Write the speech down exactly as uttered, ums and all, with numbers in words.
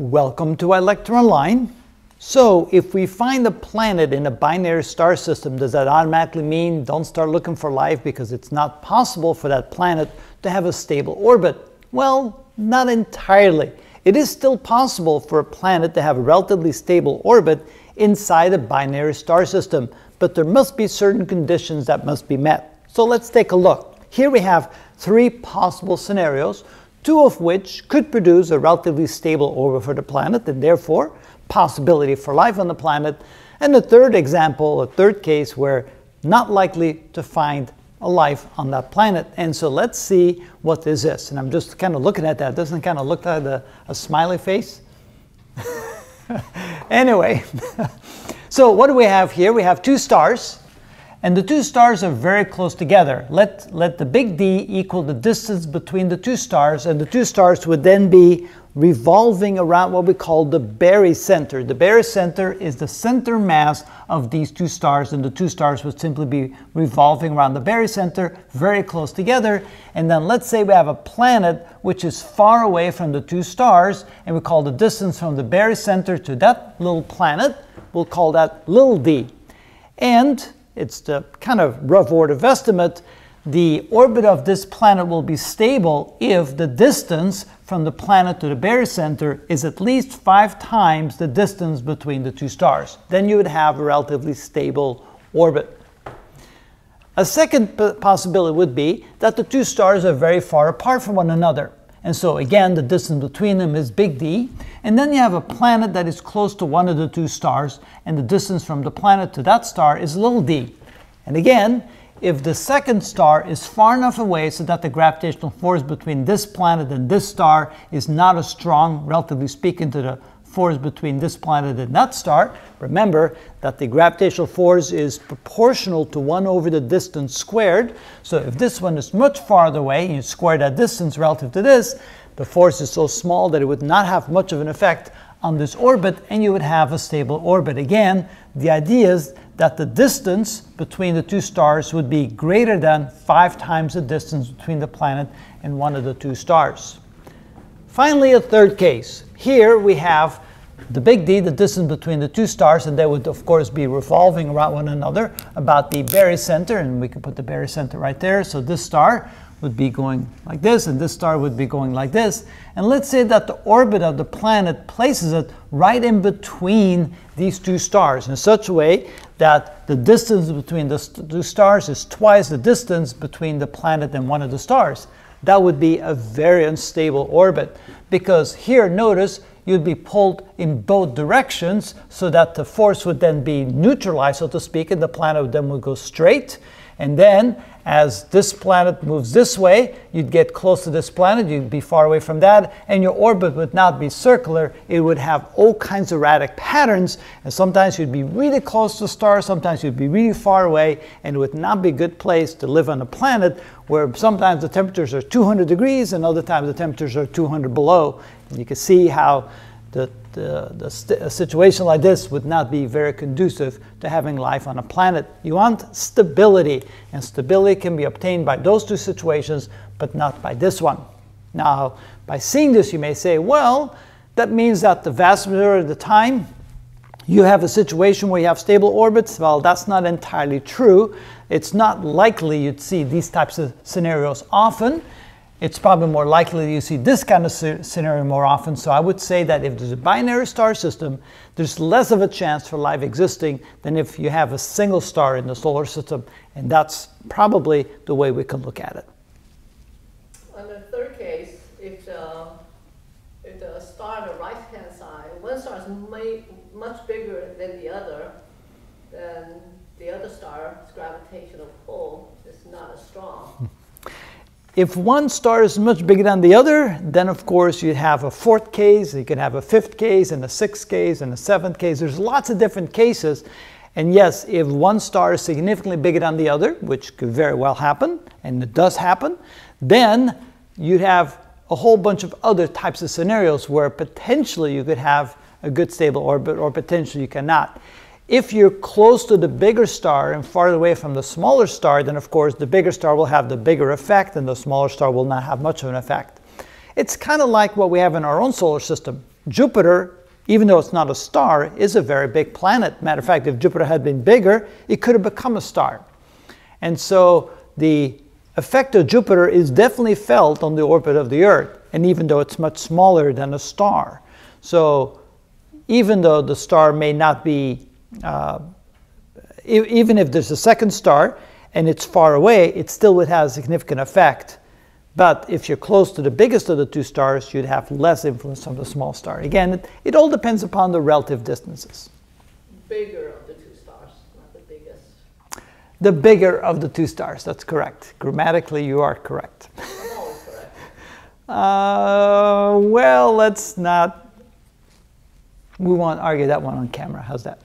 Welcome to iLecture Online. So if we find a planet in a binary star system, does that automatically mean don't start looking for life because it's not possible for that planet to have a stable orbit? Well, not entirely. It is still possible for a planet to have a relatively stable orbit inside a binary star system, but there must be certain conditions that must be met. So let's take a look. Here we have three possible scenarios, two of which could produce a relatively stable orbit for the planet and therefore possibility for life on the planet, and the third example, a third case where not likely to find a life on that planet. And so let's see what this is. And I'm just kind of looking at that. Doesn't it kind of look like a, a smiley face? Anyway, so what do we have here? We have two stars. And the two stars are very close together. Let, let the big D equal the distance between the two stars, and the two stars would then be revolving around what we call the barycenter. The barycenter is the center mass of these two stars, and the two stars would simply be revolving around the barycenter, very close together. And then let's say we have a planet which is far away from the two stars, and we call the distance from the barycenter to that little planet, we'll call that little d. And it's the kind of rough order of estimate, the orbit of this planet will be stable if the distance from the planet to the barycenter is at least five times the distance between the two stars. Then you would have a relatively stable orbit. A second possibility would be that the two stars are very far apart from one another. And so again, the distance between them is big D. And then you have a planet that is close to one of the two stars, and the distance from the planet to that star is little d. And again, if the second star is far enough away so that the gravitational force between this planet and this star is not as strong, relatively speaking, to the force between this planet and that star. Remember that the gravitational force is proportional to one over the distance squared. So if this one is much farther away and you square that distance relative to this, the force is so small that it would not have much of an effect on this orbit, and you would have a stable orbit. Again, the idea is that the distance between the two stars would be greater than five times the distance between the planet and one of the two stars. Finally, a third case. Here we have the big D, the distance between the two stars, and they would of course be revolving around one another about the barycenter, and we can put the barycenter right there. So this star would be going like this, and this star would be going like this. And let's say that the orbit of the planet places it right in between these two stars in such a way that the distance between the two stars is twice the distance between the planet and one of the stars. That would be a very unstable orbit, because here, notice, you'd be pulled in both directions so that the force would then be neutralized, so to speak, and the planet would then would go straight. And then, as this planet moves this way, you'd get close to this planet, you'd be far away from that, and your orbit would not be circular, it would have all kinds of erratic patterns, and sometimes you'd be really close to a star, sometimes you'd be really far away, and it would not be a good place to live on a planet where sometimes the temperatures are two hundred degrees, and other times the temperatures are two hundred below. And you can see how the, the, the st- a situation like this would not be very conducive to having life on a planet. You want stability, and stability can be obtained by those two situations, but not by this one. Now, by seeing this, you may say, well, that means that the vast majority of the time you have a situation where you have stable orbits. Well, that's not entirely true. It's not likely you'd see these types of scenarios often. It's probably more likely that you see this kind of scenario more often. So I would say that if there's a binary star system, there's less of a chance for life existing than if you have a single star in the solar system. And that's probably the way we can look at it. On the third case, if the, if the star on the right-hand side, one star is much bigger than the other, then the other star's gravitational pull is not as strong. If one star is much bigger than the other, then of course you have a fourth case, you can have a fifth case, and a sixth case, and a seventh case. There's lots of different cases. And yes, if one star is significantly bigger than the other, which could very well happen, and it does happen, then you'd have a whole bunch of other types of scenarios where potentially you could have a good stable orbit, or potentially you cannot. If you're close to the bigger star and far away from the smaller star, then of course the bigger star will have the bigger effect and the smaller star will not have much of an effect. It's kind of like what we have in our own solar system. Jupiter, even though it's not a star, is a very big planet. Matter of fact, if Jupiter had been bigger, it could have become a star. And so the effect of Jupiter is definitely felt on the orbit of the Earth, and even though it's much smaller than a star. So even though the star may not be, uh, e- even if there's a second star and it's far away, it still would have a significant effect. But if you're close to the biggest of the two stars, you'd have less influence on the small star. Again, it, it all depends upon the relative distances. Bigger of the two stars, not the biggest. The bigger of the two stars, that's correct. Grammatically, you are correct. No, correct. uh, well, let's not, we won't argue that one on camera. How's that?